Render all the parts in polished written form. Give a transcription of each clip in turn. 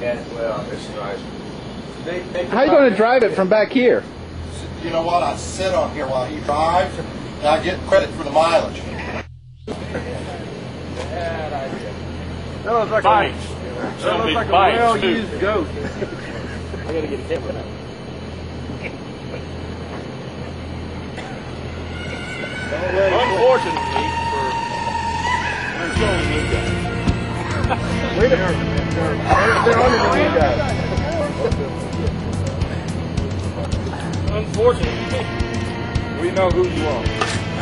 Yeah, well, it's nice. How are you going to drive it from back here? You know what? I sit on here while he drives, and I get credit for the mileage. That looks like a well-used goat. I gotta get a camera now. Unfortunately, they're showing these guys. Wait a minute. They're under the new guys. Unfortunately, we know who you are. I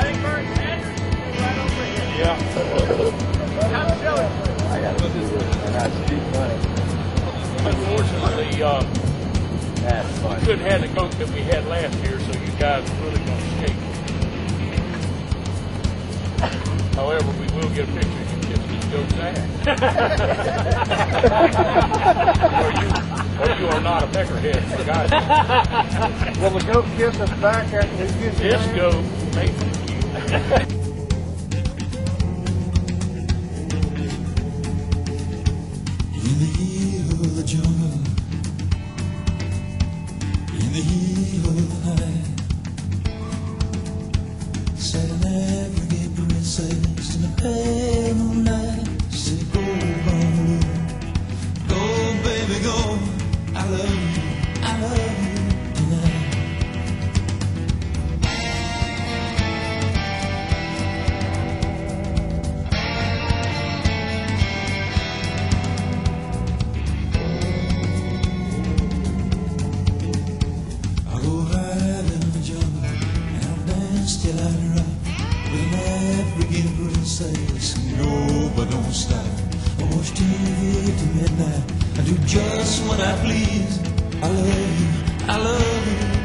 think Bert Sanders is right over here. Yeah. How to tell it? I got to do this, and that's too funny. Unfortunately, that's funny. We couldn't have the goat that we had last year, so you guys are really going to escape. However, we will get a picture of you kissing these goats' ass. Or you are not a peckerhead, for God's sake. Will the goat kiss us back after he gets his ass? This goat may kick you. In the heat of the jungle, in the heat of the night, sat an African princess in a pale moonlight. She said, "Go, Bonnie, go, baby, go. I love you tonight." Still I ride with an African princess. No, but don't stop. I watch TV till midnight. I do just what I please. I love you. I love you.